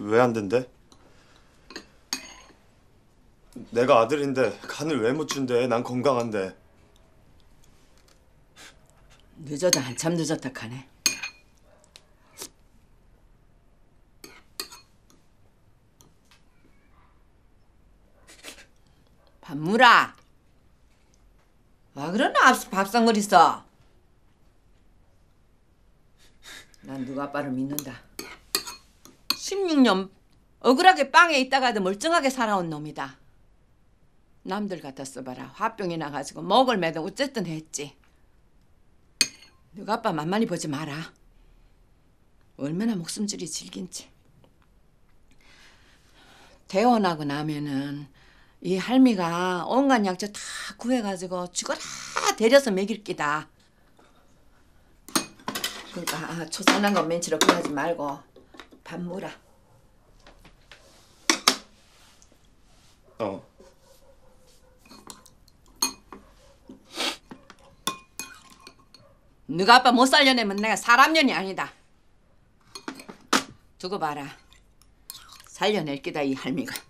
왜 안 된대? 내가 아들인데 간을 왜 못 준대? 난 건강한데. 늦어도 한참 늦었다 카네. 밥물아. 와 그러나 밥상거리 써. 난 누가 아빠를 믿는다. 16년 억울하게 빵에 있다가도 멀쩡하게 살아온 놈이다. 남들 같았어 봐라. 화병이 나가지고 목을 매든 어쨌든 했지. 누가 아빠 만만히 보지 마라. 얼마나 목숨줄이 질긴지. 퇴원하고 나면은 이 할미가 온갖 약재 다 구해가지고 죽어라 데려서 먹일 끼다. 그러니까 초선한 건 맨치로 끝나지 말고 밥 물아. 어. 누가 아빠 못 살려내면 내가 사람년이 아니다. 두고 봐라. 살려낼 끼다 이 할미가.